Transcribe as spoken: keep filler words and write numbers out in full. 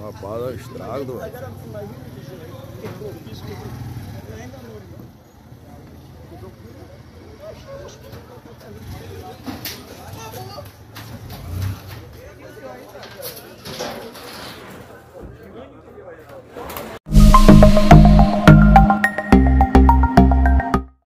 Rapaz, é estrago, velho.